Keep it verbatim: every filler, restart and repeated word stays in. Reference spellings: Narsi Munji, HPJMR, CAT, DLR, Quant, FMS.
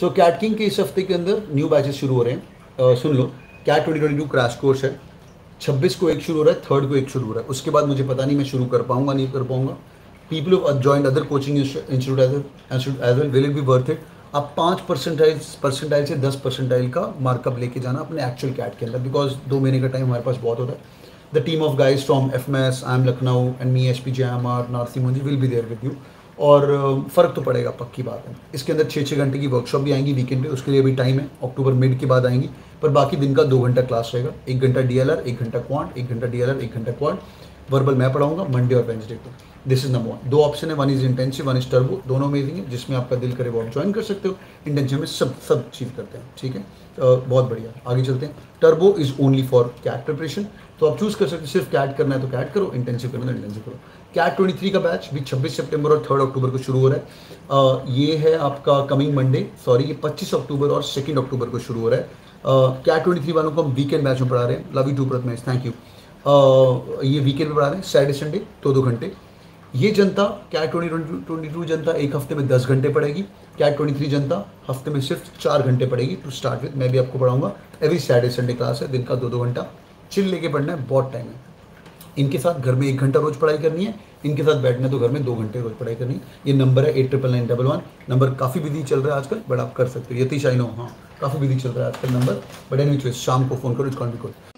सो cat king के इस हफ्ते के अंदर न्यू बैचेस शुरू हो रहे हैं, uh, सुन लो। CAT twenty twenty two crash course है, छब्बीस को एक शुरू हो रहा है, थर्ड को एक शुरू हो रहा है, उसके बाद मुझे पता नहीं मैं शुरू कर पाऊंगा नहीं कर पाऊंगा। People who joined other coaching institute as well, will it be worth it. आप पाँच परसेंटाइल परसेंटाइल से दस परसेंटाइल का मार्कअप लेके जाना अपने एक्चुअल कैट के अंदर, बिकॉज दो महीने का टाइम हमारे पास बहुत होता है। The team of guys from F M S, I am Lucknow, and me H P J M R, Narsi Munji will be there with you। और फ़र्क तो पड़ेगा, पक्की बात है। इसके अंदर छः छः घंटे की वर्कशॉप भी आएंगी वीकेंड पे, उसके लिए अभी टाइम है, अक्टूबर मिड के बाद आएंगी। पर बाकी दिन का दो घंटा क्लास रहेगा, एक घंटा D L R, एक घंटा क्वांट, एक घंटा D L R, एक घंटा क्वांट। वर्बल मैं पढ़ाऊँगा मंडे और वेंसडे को। This is number one. दो ऑप्शन है, one is intensive, one is turbo, दोनों में देंगे जिसमें आपका दिल करे वो आप ज्वाइन कर सकते हो। इंटेंसिव में सब सब अचीव करते हैं, ठीक है, बहुत बढ़िया। आगे चलते हैं, turbo is only for CAT preparation, तो आप चूज कर सकते हो, सिर्फ कैट करना है तो कैट करो, इंटेंसिव करना है तो इंटेंसिव करो। कैट ट्वेंटी थ्री का बैच भी छब्बीस सितंबर और थर्ड अक्टूबर को शुरू हो रहा है। uh, ये है आपका कमिंग मंडे, सॉरी ये पच्चीस अक्टूबर और सेकेंड अक्टूबर को शुरू हो रहा है। कैट ट्वेंटी थ्री वालों को हम वीकेंड बैच में पढ़ा रहे हैं। Love you too Prathamesh, thank you. ये वीकेंड में पढ़ा रहे हैं, सैटरडे संडे दो दो घंटे। ये जनता कैट ट्वेंटी ट्वेंटी टू जनता एक हफ्ते में दस घंटे पड़ेगी, कैट ट्वेंटी थ्री जनता हफ्ते में सिर्फ चार घंटे पड़ेगी टू स्टार्ट विद। मैं भी आपको पढ़ाऊंगा, एवरी सैटरडे संडे क्लास है, दिन का दो दो घंटा चिल लेके पढ़ना है, बहुत टाइम है। इनके साथ घर में एक घंटा रोज पढ़ाई करनी है, इनके साथ बैठना तो घर में दो घंटे रोज पढ़ाई करनी है। ये नंबर है eight triple nine double one, number काफ़ी बिजी चल रहा है आजकल, बट आप कर सकते हो। यतीश आई नो, हाँ काफ़ी बिजी चल रहा है आजकल नंबर, बट एनी शाम को फ़ोन करो, इट कॉन्ट भी।